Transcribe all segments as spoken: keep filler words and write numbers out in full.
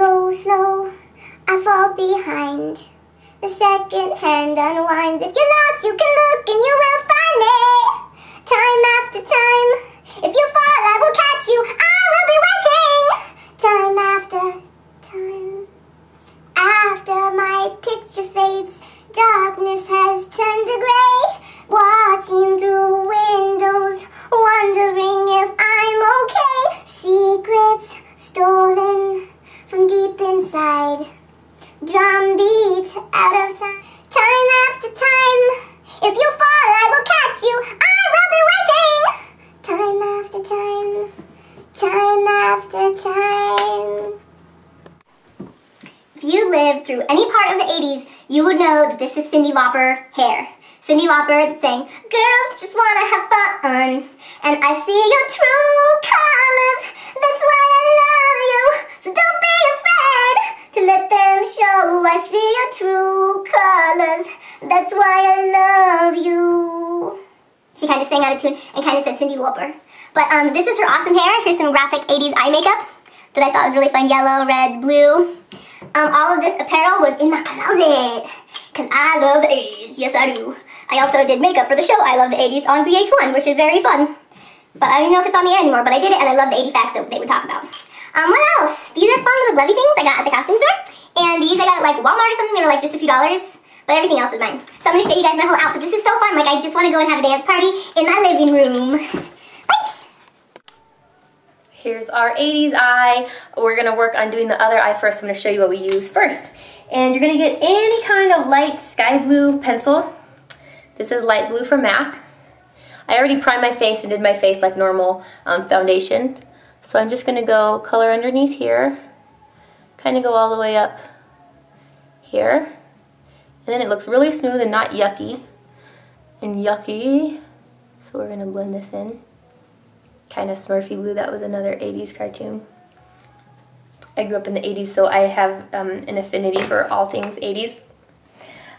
go slow, I fall behind. The second hand unwinds. If you're lost, you can look and you will find it. Time after time. If you fall, I will catch you. I will be waiting. Time after time. After my picture fades, darkness has turned to gray. Watching through windows, wondering if I'm okay. Secrets stolen from deep inside. Drum beats out of time, time after time. If you fall, I will catch you. I will be waiting. Time after time, time after time. If you lived through any part of the eighties, you would know that this is Cyndi Lauper hair. Cyndi Lauper sang, "Girls just wanna have fun, and I see your true colors. That's why I love you. So don't be afraid to let them." Show I see your true colors. That's why I love you. She kind of sang out of tune and kind of said Cyndi Lauper. But um, this is her awesome hair. Here's some graphic eighties eye makeup that I thought was really fun. Yellow, reds, blue. Um, all of this apparel was in my closet. Because I love the eighties. Yes, I do. I also did makeup for the show I Love the eighties on V H one, which is very fun. But I don't know if it's on the air anymore, but I did it and I love the eighty facts that they would talk about. Um, what else? These are fun little glovey things I got at the costume store. And these I got at like Walmart or something. They were like just a few dollars, but everything else is mine. So I'm gonna show you guys my whole outfit. This is so fun. Like I just want to go and have a dance party in my living room. Bye. Here's our eighties eye. We're gonna work on doing the other eye first. I'm gonna show you what we use first. And you're gonna get any kind of light sky blue pencil. This is light blue from MAC. I already primed my face and did my face like normal um, foundation. So I'm just gonna go color underneath here. Kind of go all the way up here, and then it looks really smooth and not yucky and yucky. So we're gonna blend this in, kind of Smurfy blue. That was another eighties cartoon. I grew up in the eighties, so I have um, an affinity for all things eighties.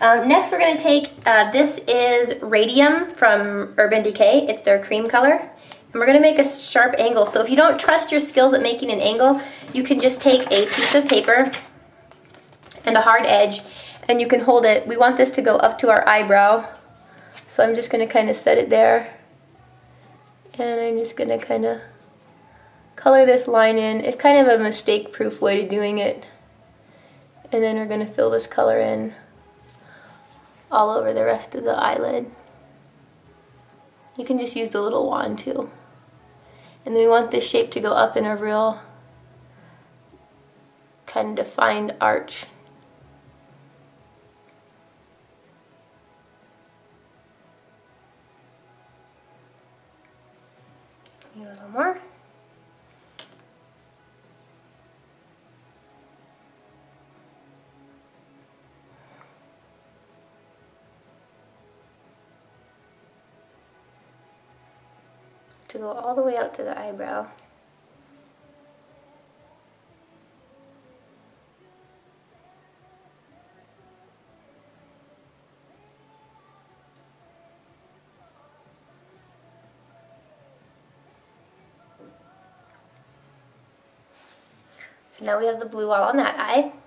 Um, next, we're gonna take uh, this is Radium from Urban Decay. It's their cream color. And we're going to make a sharp angle. So if you don't trust your skills at making an angle, you can just take a piece of paper and a hard edge, and you can hold it. We want this to go up to our eyebrow. So I'm just going to kind of set it there. And I'm just going to kind of color this line in. It's kind of a mistake-proof way to doing it. And then we're going to fill this color in all over the rest of the eyelid. You can just use the little wand too. And then we want this shape to go up in a real kind of defined arch. A little more. To go all the way out to the eyebrow. So now we have the blue all on that eye and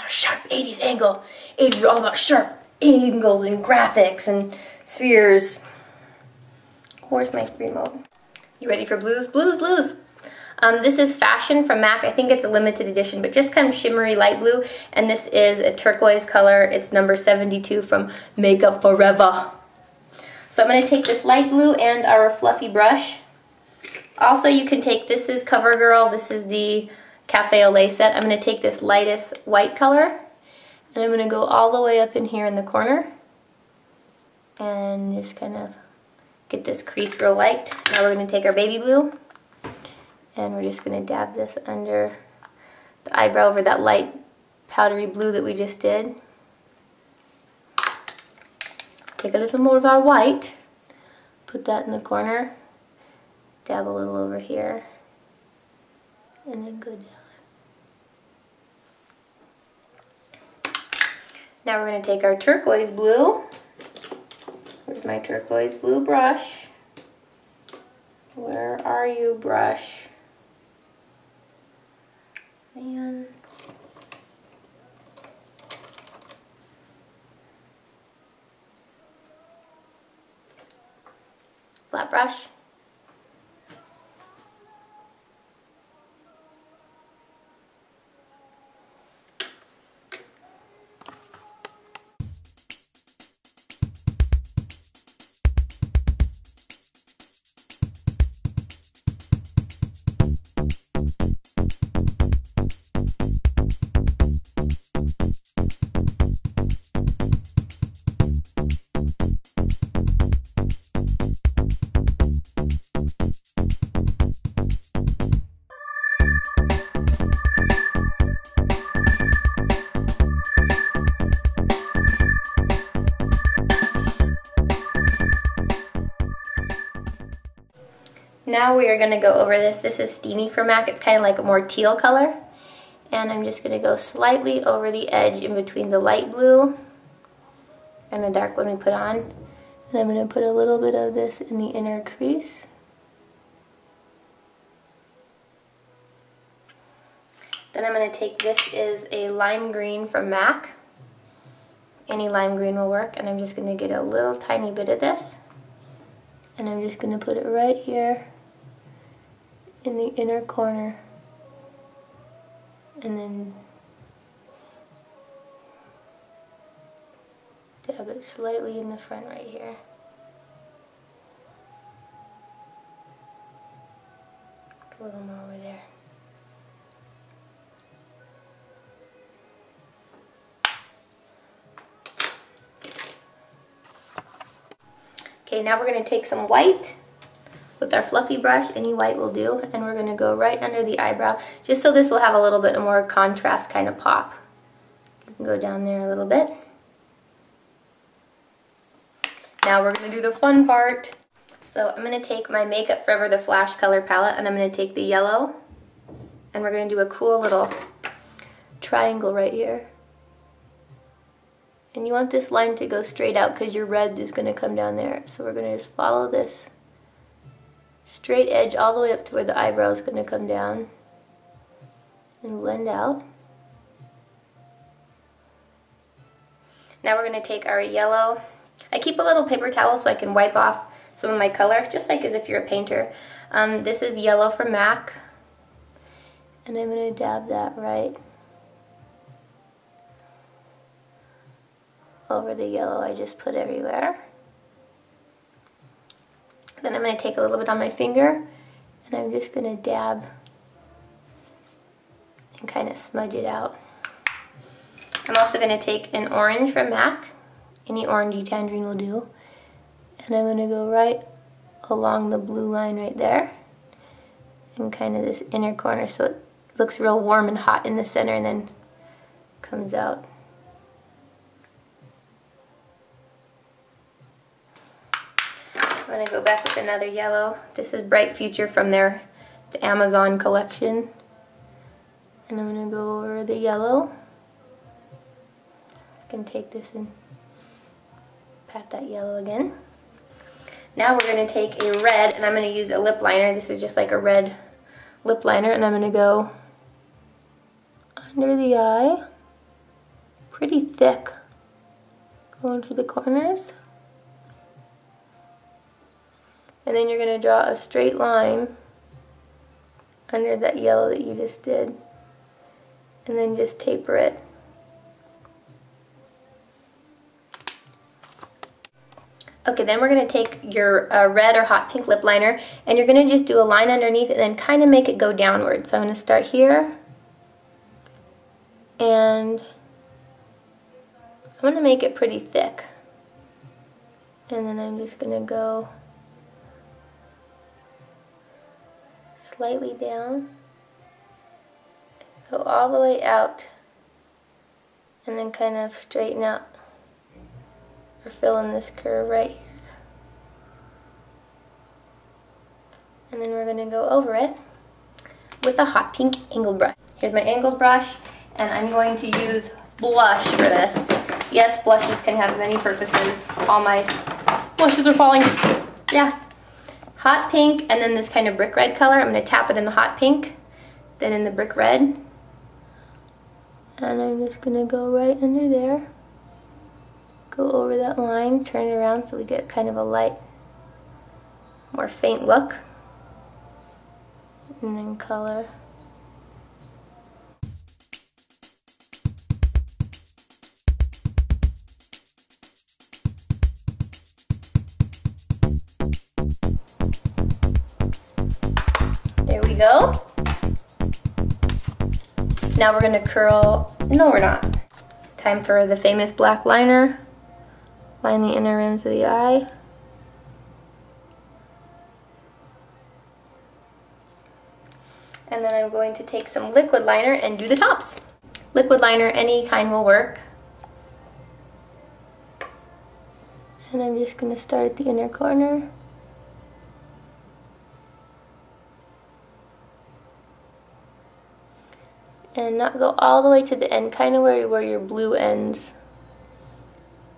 our sharp eighties angle. eighties are all about sharp angles and graphics and spheres. Where's my remote? You ready for blues? Blues, blues! Um, this is Fashion from MAC. I think it's a limited edition, but just kind of shimmery light blue. And this is a turquoise color. It's number seventy-two from Makeup Forever. So I'm going to take this light blue and our fluffy brush. Also, you can take, this is CoverGirl. This is the Cafe Olay set. I'm going to take this lightest white color. And I'm going to go all the way up in here in the corner. And just kind of get this crease real light. Now we're going to take our baby blue and we're just going to dab this under the eyebrow over that light powdery blue that we just did. Take a little more of our white, put that in the corner, dab a little over here, and then go down. Now we're going to take our turquoise blue. With my turquoise blue brush. Where are you, brush? And flat brush. Now we are going to go over this. This is Steamy from MAC. It's kind of like a more teal color. And I'm just going to go slightly over the edge in between the light blue and the dark one we put on. And I'm going to put a little bit of this in the inner crease. Then I'm going to take, this is a lime green from MAC. Any lime green will work. And I'm just going to get a little tiny bit of this. And I'm just going to put it right here in the inner corner, and then dab it slightly in the front right here. A little more over there. Okay, now we're going to take some white with our fluffy brush, any white will do, and we're going to go right under the eyebrow, just so this will have a little bit more contrast kind of pop. You can go down there a little bit. Now we're going to do the fun part. So I'm going to take my Makeup Forever, the Flash Color Palette, and I'm going to take the yellow, and we're going to do a cool little triangle right here. And you want this line to go straight out because your red is going to come down there. So we're going to just follow this straight edge all the way up to where the eyebrow is going to come down and blend out. Now we're going to take our yellow. I keep a little paper towel so I can wipe off some of my color, just like as if you're a painter. Um, this is yellow from MAC. And I'm going to dab that right over the yellow I just put everywhere. Then I'm going to take a little bit on my finger and I'm just going to dab and kind of smudge it out. I'm also going to take an orange from MAC, any orangey tangerine will do, and I'm going to go right along the blue line right there and kind of this inner corner so it looks real warm and hot in the center and then comes out. I'm going to go back with another yellow. This is Bright Future from their the Amazon collection. And I'm going to go over the yellow. I can take this and pat that yellow again. Now we're going to take a red, and I'm going to use a lip liner. This is just like a red lip liner, and I'm going to go under the eye, pretty thick, going through the corners. And then you're going to draw a straight line under that yellow that you just did. And then just taper it. Okay, then we're going to take your uh, red or hot pink lip liner, and you're going to just do a line underneath and then kind of make it go downward. So I'm going to start here. And I'm going to make it pretty thick. And then I'm just going to go slightly down, go all the way out, and then kind of straighten out or fill in this curve right here. And then we're going to go over it with a hot pink angled brush. Here's my angled brush, and I'm going to use blush for this. Yes, blushes can have many purposes. All my blushes are falling. Yeah. Hot pink, and then this kind of brick red color. I'm going to tap it in the hot pink, then in the brick red. And I'm just going to go right under there. Go over that line, turn it around so we get kind of a light more faint look. And then color. There we go. Now we're gonna curl, no we're not. Time for the famous black liner. Line the inner rims of the eye. And then I'm going to take some liquid liner and do the tops. Liquid liner, any kind will work. And I'm just going to start at the inner corner. And not go all the way to the end, kind of where, where your blue ends.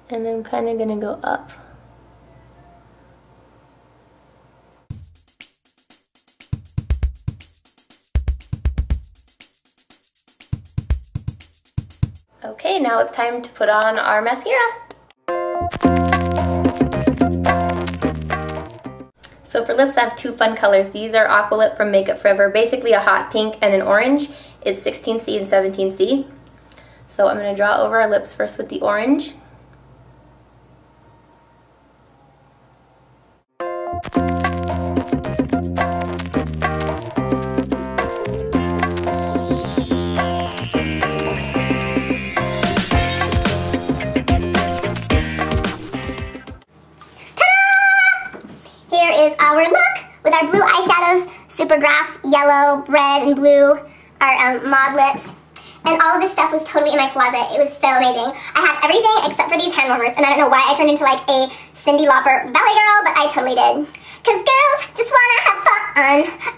And I'm kind of going to go up. Okay, now it's time to put on our mascara. So for lips, I have two fun colors. These are Aqua Lip from Makeup Forever, basically a hot pink and an orange. It's sixteen C and seventeen C. So I'm going to draw over our lips first with the orange. Yellow, red, and blue are um, mod lips, and all of this stuff was totally in my closet. It was so amazing. I had everything except for these hand warmers, and I don't know why I turned into like a Cyndi Lauper valley girl, but I totally did. Cause girls just wanna have fun.